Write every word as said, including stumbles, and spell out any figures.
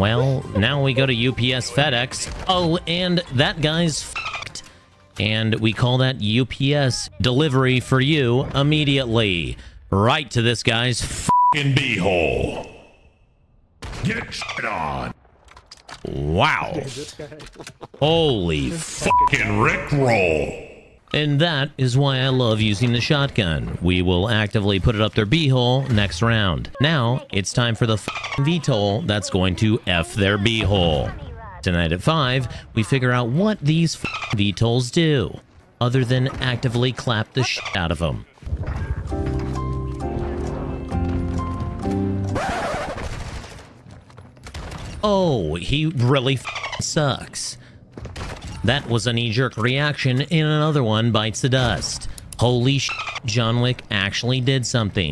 Well, now we go to U P S, FedEx. Oh, and that guy's fucked. And we call that U P S delivery for you immediately. Right to this guy's fucking beehole. Get shit on. Wow. Holy fucking Rickroll. And that is why I love using the shotgun. We will actively put it up their beehole next round. Now, it's time for the f***ing V TOL that's going to F their beehole. Tonight at five, we figure out what these f***ing V TOLs do, other than actively clap the shit out of them. Oh, he really f***ing sucks. That was a knee-jerk reaction, and another one bites the dust. Holy sh**, John Wick actually did something.